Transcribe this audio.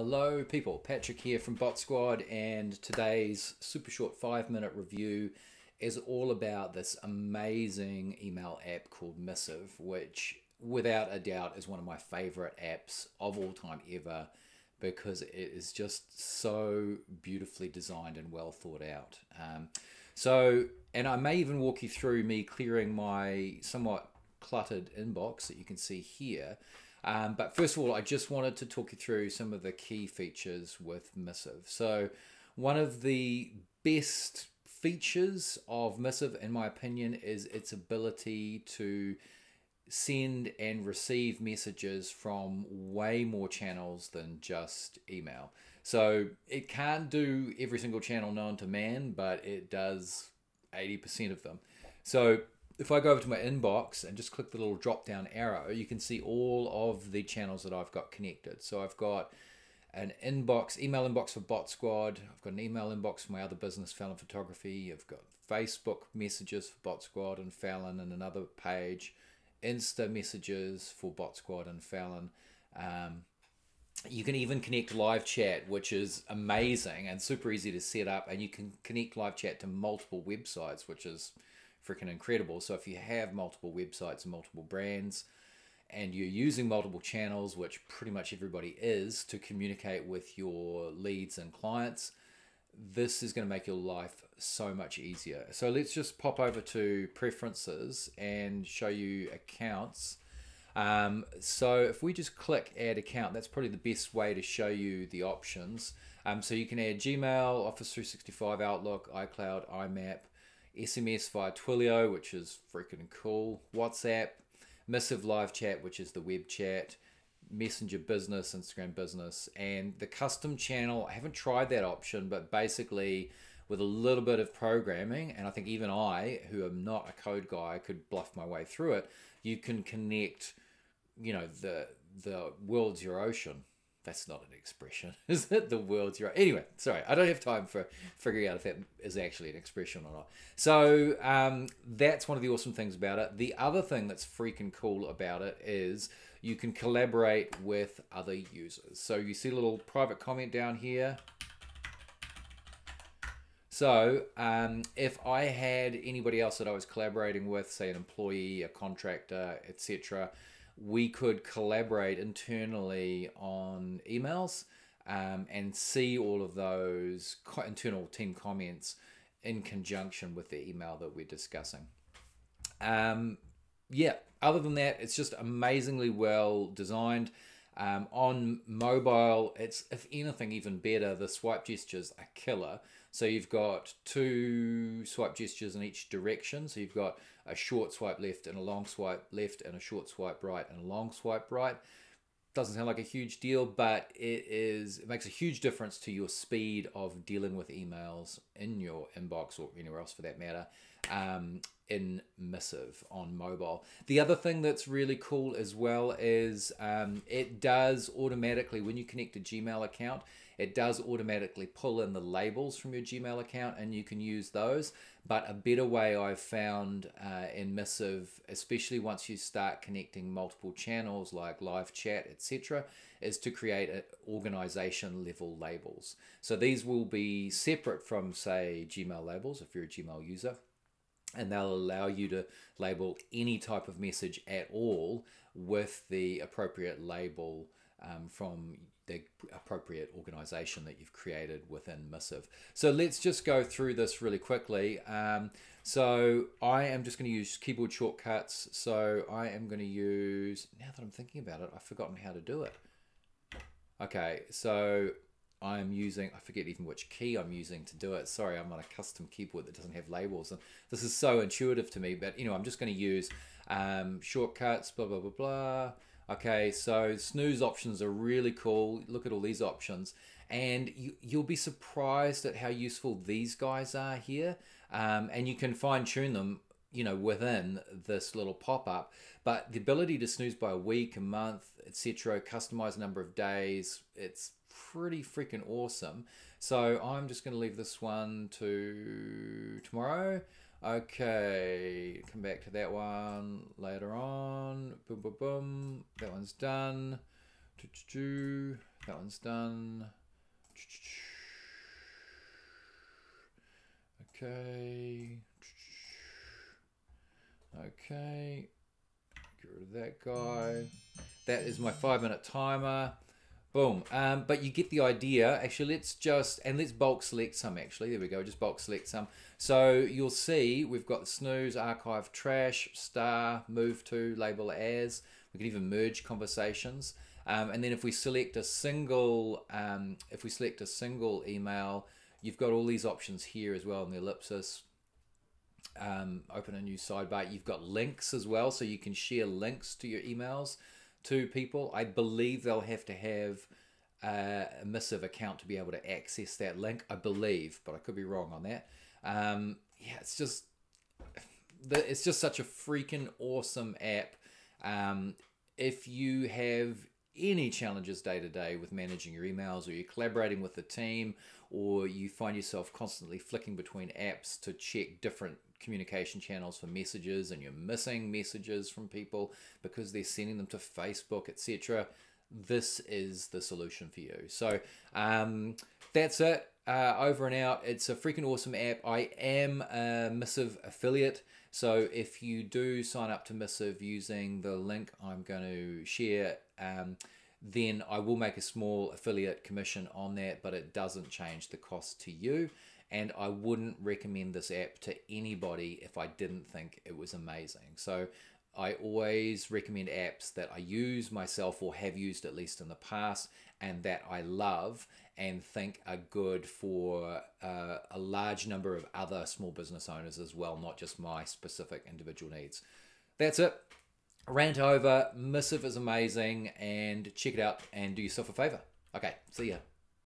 Hello people, Patrick here from Bot Squad, and today's super short 5-minute review is all about this amazing email app called Missive, which without a doubt is one of my favorite apps of all time ever, because it is just so beautifully designed and well thought out. And I may even walk you through me clearing my somewhat cluttered inbox that you can see here. But first of all, I just wanted to talk you through some of the key features with Missive. So one of the best features of Missive, in my opinion, is its ability to send and receive messages from way more channels than just email. So it can't do every single channel known to man, but it does 80% of them. So if I go over to my inbox and just click the little drop down arrow, you can see all of the channels that I've got connected. So I've got an inbox, email inbox for Bot Squad. I've got an email inbox for my other business, Fallon Photography. I've got Facebook messages for Bot Squad and Fallon and another page. Insta messages for Bot Squad and Fallon. You can even connect live chat, which is amazing and super easy to set up. And you can connect live chat to multiple websites, which is freaking incredible. So if you have multiple websites and multiple brands and you're using multiple channels, which pretty much everybody is, to communicate with your leads and clients, this is going to make your life so much easier. So let's just pop over to preferences and show you accounts. So if we just click add account, that's probably the best way to show you the options. So you can add Gmail, Office 365, Outlook, iCloud, IMAP, SMS via Twilio, which is freaking cool, WhatsApp, Missive Live Chat, which is the web chat, Messenger Business, Instagram Business, and the custom channel. I haven't tried that option, but basically with a little bit of programming, and I think even I, who am not a code guy, could bluff my way through it, you can connect, you know, the world's your ocean. That's not an expression, is it? The world's your... Anyway, sorry, I don't have time for figuring out if that is actually an expression or not. So that's one of the awesome things about it. The other thing that's freaking cool about it is you can collaborate with other users. So you see a little private comment down here. So if I had anybody else that I was collaborating with, say an employee, a contractor, etc., we could collaborate internally on emails and see all of those internal team comments in conjunction with the email that we're discussing. Yeah, other than that, it's just amazingly well designed. On mobile, it's, if anything, even better. The swipe gestures are killer. So you've got two swipe gestures in each direction. So you've got a short swipe left and a long swipe left and a short swipe right and a long swipe right. Doesn't sound like a huge deal, but it is. It makes a huge difference to your speed of dealing with emails in your inbox or anywhere else for that matter in Missive on mobile. The other thing that's really cool as well is it does automatically, when you connect a Gmail account, it does automatically pull in the labels from your Gmail account and you can use those. But a better way I've found in Missive, especially once you start connecting multiple channels like live chat, etc., is to create organization level labels. So these will be separate from, say, Gmail labels if you're a Gmail user, and they'll allow you to label any type of message at all with the appropriate label from the appropriate organization that you've created within Missive. So let's just go through this really quickly. So I am just going to use keyboard shortcuts. So I am going to use, now that I'm thinking about it, I've forgotten how to do it. Okay, so I'm using, I forget even which key I'm using to do it. Sorry, I'm on a custom keyboard that doesn't have labels. And this is so intuitive to me, but you know, I'm just going to use shortcuts, blah, blah, blah, blah. Okay, so snooze options are really cool. Look at all these options. And you'll be surprised at how useful these guys are here. And you can fine tune them, you know, within this little pop-up. But the ability to snooze by a week, a month, etc., customize number of days, it's pretty freaking awesome. So I'm just going to leave this one to tomorrow. Okay, come back to that one later on. Boom, boom, boom. That one's done. That one's done. Okay. Okay. Get rid of that guy. That is my 5-minute timer. Boom. But you get the idea. Actually, let's just, and let's bulk select some actually. There we go. Just bulk select some. So you'll see we've got the snooze, archive, trash, star, move to, label as. We can even merge conversations. And then if we select a single, email, you've got all these options here as well in the ellipsis. Open a new sidebar. You've got links as well, so you can share links to your emails to people. I believe they'll have to have a Missive account to be able to access that link. I believe, but I could be wrong on that. Yeah, it's just such a freaking awesome app. If you have any challenges day to day with managing your emails, or you're collaborating with the team, or you find yourself constantly flicking between apps to check different communication channels for messages and you're missing messages from people because they're sending them to Facebook, etc., this is the solution for you. So that's it, over and out. It's a freaking awesome app. I am a Missive affiliate, so if you do sign up to Missive using the link I'm going to share, then I will make a small affiliate commission on that, but it doesn't change the cost to you. And I wouldn't recommend this app to anybody if I didn't think it was amazing. So I always recommend apps that I use myself or have used at least in the past, and that I love and think are good for a large number of other small business owners as well, not just my specific individual needs. That's it. Rant over. Missive is amazing, and check it out and do yourself a favor. Okay, see ya.